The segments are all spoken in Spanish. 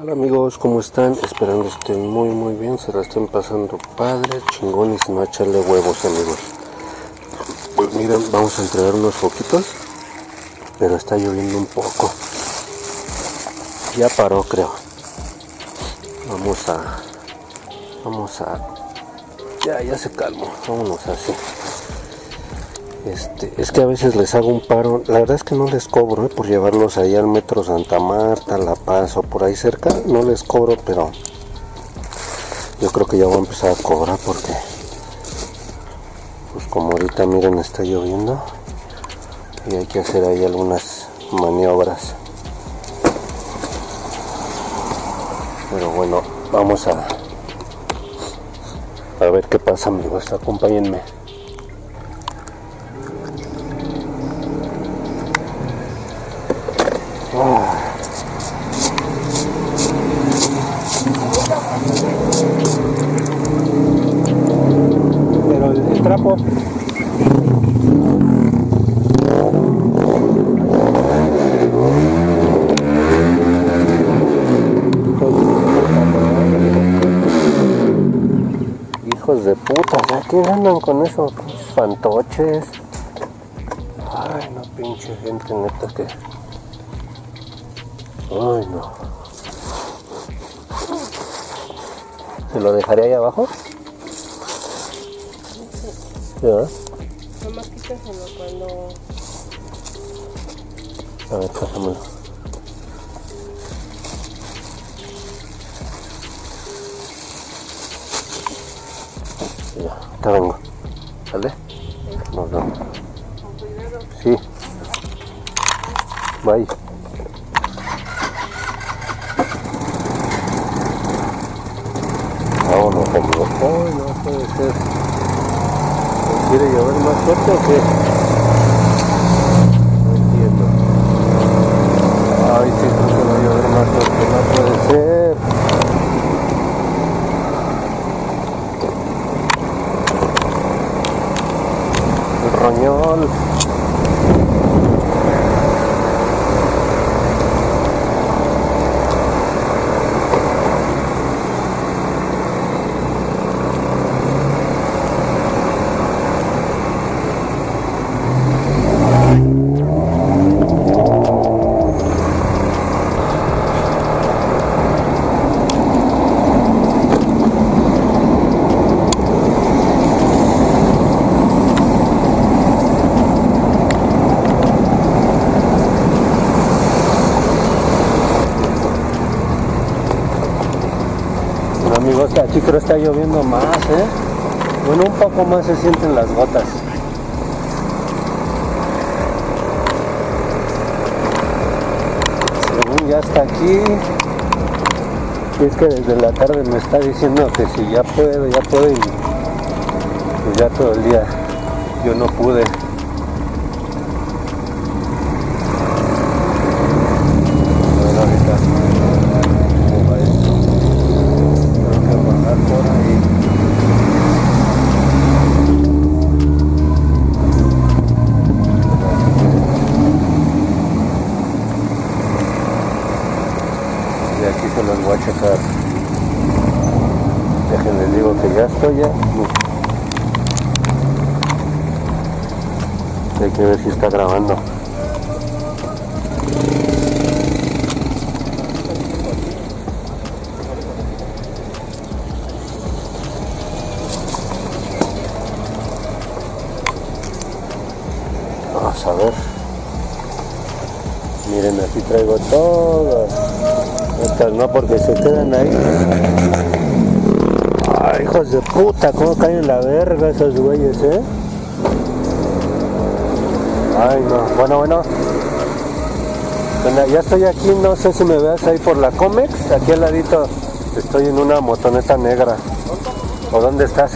Hola amigos, ¿cómo están? Esperando estén muy bien, se la estén pasando padre, chingón y sin no echarle huevos amigos. Pues miren, vamos a entregar unos foquitos, pero está lloviendo un poco. Ya paró creo. Ya se calmó, vámonos así. Es que a veces les hago un paro, la verdad es que no les cobro por llevarlos ahí al metro Santa Marta, La Paz o por ahí cerca, no les cobro, pero yo creo que ya voy a empezar a cobrar porque pues como ahorita miren está lloviendo y hay que hacer ahí algunas maniobras, pero bueno, vamos a ver qué pasa amigos, acompáñenme. Hijos de puta, ¿a qué andan con esos fantoches? Ay no, pinche gente neta que... Ay no. ¿Se lo dejaré ahí abajo? ¿Ya? Nomás quítaselo cuando... A ver, pásamelo. Ya, te vengo. ¿Sale? Sí. Nos vemos. Con cuidado. Sí. Bye. Vámonos, amigo. Ay, no puede ser. ¿Quiere llover más fuerte o qué? No entiendo. Ay, sí, creo que va a llover más fuerte, no puede ser. El roñol. Amigos, aquí creo está lloviendo más, ¿eh? Bueno, un poco más se sienten las gotas. Según ya está aquí. Y es que desde la tarde me está diciendo que si ya puedo, y pues ya todo el día yo no pude. Los voy a checar. Déjenme les digo que ya estoy ya. Hay que ver si está grabando. Vamos a ver. Miren, aquí traigo todo. Estas no, porque se quedan ahí. Ay, hijos de puta, cómo caen en la verga esos güeyes, ¿eh? Ay, no. Bueno, ya estoy aquí, no sé si me veas ahí por la Comex. Aquí al ladito estoy en una motoneta negra. ¿O dónde estás?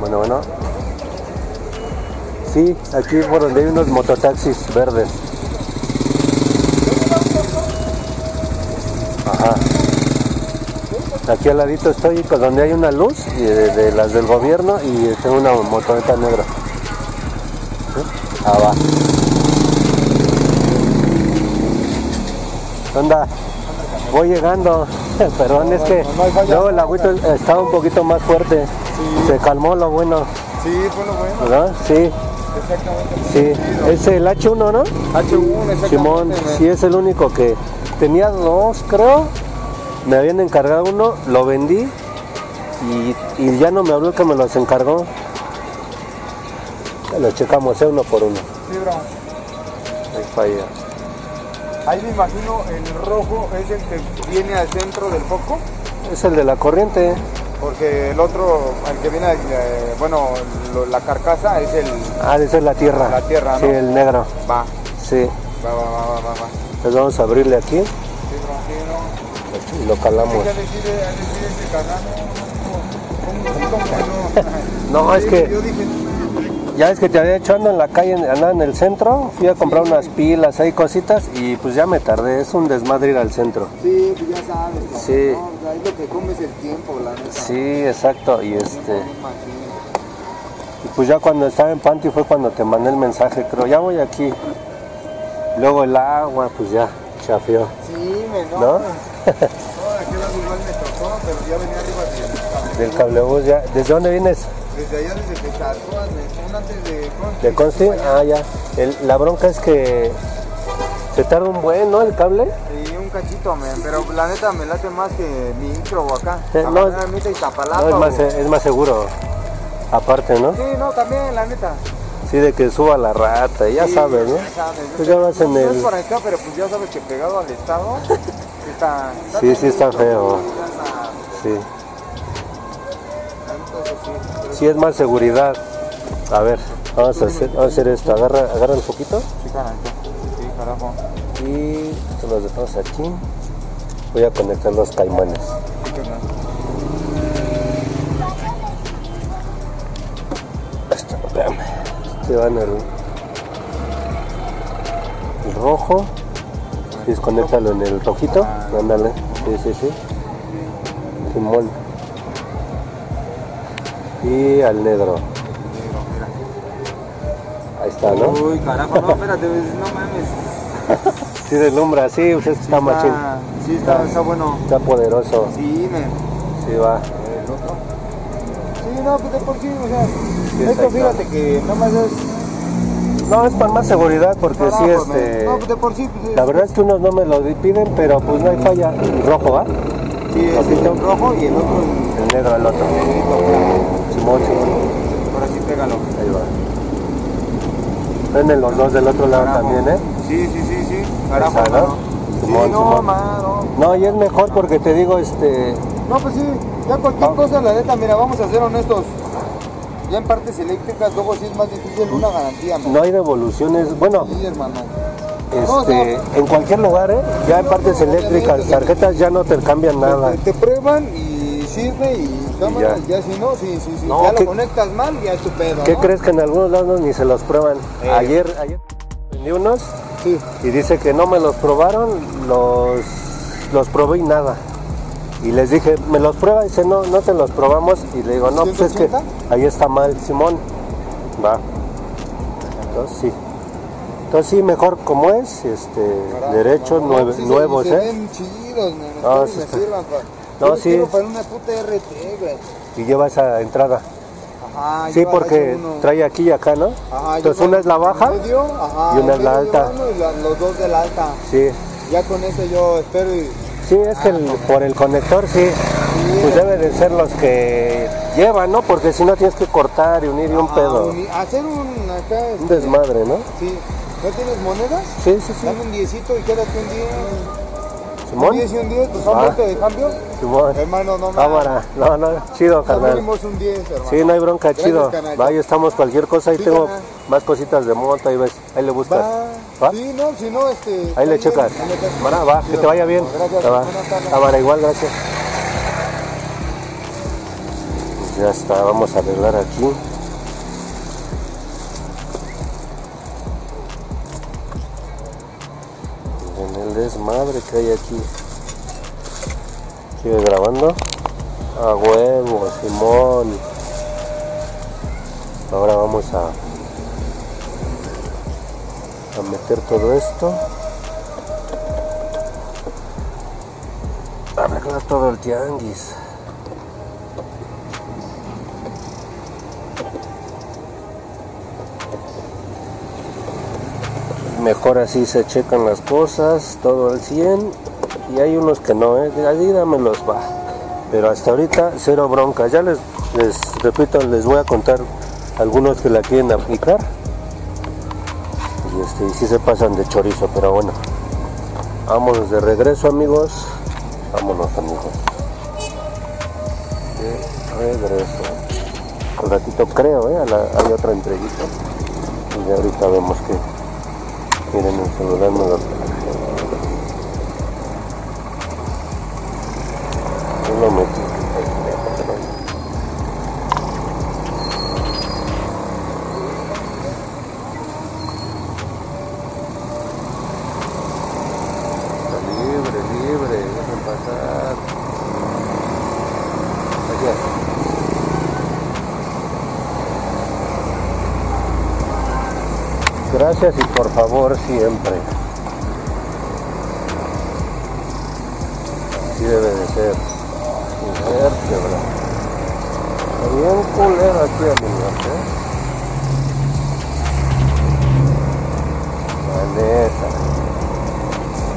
Bueno. Sí, aquí por donde hay unos mototaxis verdes. Ajá. Aquí al ladito estoy donde hay una luz de las del gobierno y tengo una motoneta negra. ¿Sí? Ah, va. Anda, voy llegando. Perdón, no, es que no, luego el agüito estaba un poquito más fuerte. Sí. Se calmó lo bueno. Sí, fue lo bueno. ¿Verdad? Sí. Exactamente. Sí. Es el H1, ¿no? H1, Simón, sí, es el único que... Tenía dos, creo. Me habían encargado uno, lo vendí. Y ya no me habló el que me los encargó. Ya lo checamos, uno por uno. Sí, bro. Ahí falla. Ahí me imagino el rojo es el que viene al centro del foco. Es el de la corriente. Porque el otro, el que viene, bueno, la carcasa es el... Ah, esa es la tierra. La tierra, ¿no? Sí, el negro. Va. Sí. Va. Entonces vamos a abrirle aquí. Sí, tranquilo. Y lo calamos. No, es que... Ya es que te había hecho, ando en la calle, andaba en el centro, fui a comprar unas pilas, hay cositas y pues ya me tardé, es un desmadre ir al centro. Sí, pues ya sabes, ¿no? Sí. No, ahí lo que comes el tiempo, la neta. Sí, exacto, y Y pues ya cuando estaba en Panty fue cuando te mandé el mensaje, creo, ya voy aquí. Luego el agua, pues ya, chafeó. Sí, me enojo. ¿No? Aquí el agua igual me tocó, pero ya venía arriba del cablebús. Ya. ¿Desde dónde vienes? Desde allá, desde Pesatúa, antes de Consti. ¿De Consti? Ah, ya. La bronca es que se tarda un buen, ¿no? El cable. Sí, un cachito, pero la neta me late más que mi intro acá. No, es más seguro, aparte, ¿no? Sí, no, también, la neta. Sí, de que suba la rata, ya sí, sabes, ¿no? Ya sabes. Pues ya vas en el... es por acá, pero pues ya sabes que pegado al estado está sí, está feo. Sí. Sí, es más seguridad. A ver, vamos a hacer esto. Agarra un poquito. Sí, carajo. Y esto los dejamos aquí. Voy a conectar los caimanes. Esto, espérame. Este va en el rojo. Desconéctalo en el rojito. Ándale. Sí. Simón. Y al negro. Mira. Ahí está, ¿no? Uy, carajo, no, espérate, no mames. Sí deslumbra, sí, usted sí está machín. Sí, está bueno. Está poderoso. Sí, Sí, va. El otro. Sí, no, pues de por sí, o sea. Sí, esto fíjate que nomás es... No, es para más seguridad porque carajo, sí, No, pues de por sí. Pues, la verdad es que unos no me lo piden, pero pues no hay falla. El rojo, ¿va? Sí, es el rojo y el otro. El negro, el otro. Ahora sí, pégalo. Ahí va. Prenden los dos del otro lado también, ¿eh? Sí. Carajo, esa, ¿no? No, y es mejor porque te digo, No, pues sí, ya cualquier cosa, la neta, mira, vamos a ser honestos. Ya en partes eléctricas, luego sí es más difícil una garantía, man. No hay devoluciones, bueno. Sí, hermano. En cualquier lugar, ¿eh? Ya en partes eléctricas, tarjetas ya no te cambian nada. Te prueban y sirve y cámara, ya si no, sí. No, ya lo conectas mal, ya es tu pedo. ¿Qué crees que en algunos lados ni se los prueban? Ayer vendí unos y dice que no me los probaron, los probé y nada. Y les dije, ¿me los prueba? Y dice, no, no te los probamos. Y le digo, no, pues es que ahí está mal, Simón. Va. Entonces sí. Entonces sí, mejor como es, derechos nuevos, se ven chidos, no, sí, quiero para una puta RT, güey. Y lleva esa entrada. Ajá. Sí, porque trae aquí y acá, ¿no? Ajá. Entonces una es la baja y una es la alta. Los dos de la alta. Sí. Ya con eso yo espero y... Sí, es que por el conector, pues debe de ser los que llevan, ¿no? Porque si no tienes que cortar y unir y un pedo. Hacer un desmadre, ¿no? Sí. ¿No tienes monedas? Sí. Dame un diezito y quédate un 10. ¿Simón? Un 10 y un 10, pues son 20 de cambio. Simón. Hermano, no me... Cámara. No, chido, carnal. Tenemos un 10, hermano. Sí, no hay bronca, chido. Vaya, estamos cualquier cosa. Ahí tengo más cositas de moto, ahí ves. Ahí le buscas. ¿Va? Sí, no, si no, ahí le checas. Cámara, va, que te vaya bien. Gracias. Cámara, igual, gracias. Ya está, vamos a arreglar aquí. Madre que hay aquí. ¿Sigue grabando? A huevo, Simón. Ahora vamos a meter todo esto. Acá todo el tianguis. Mejor así se checan las cosas, todo al 100, y hay unos que no, ahí dámelos, va. Pero hasta ahorita, cero bronca. Ya les repito, les voy a contar algunos que la quieren aplicar. Y sí se pasan de chorizo, pero bueno. Vámonos de regreso, amigos. De regreso. Al ratito creo, hay otra entrevista. Y de ahorita vemos que... Miren, el celular no lo metí. Libre, dejen pasar. Allá. Gracias y por favor siempre. Así debe de ser. Está bien culero aquí, amigos, La neta.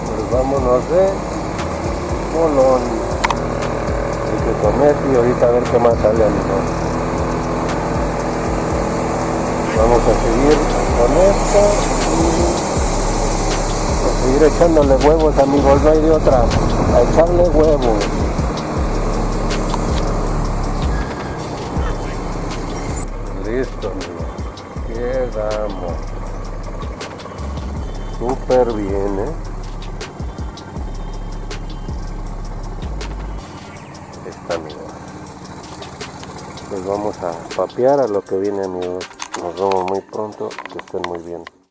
Pues vámonos de Colón. Y que comer y ahorita a ver qué más sale, amigos. Vamos a seguir con esto y seguir echándole huevos, amigos, no hay de otra, a echarle huevos. Listo, amigos, llegamos súper bien, Está, amigos, pues vamos a papear a lo que viene, amigos. Nos vemos muy pronto, que estén muy bien.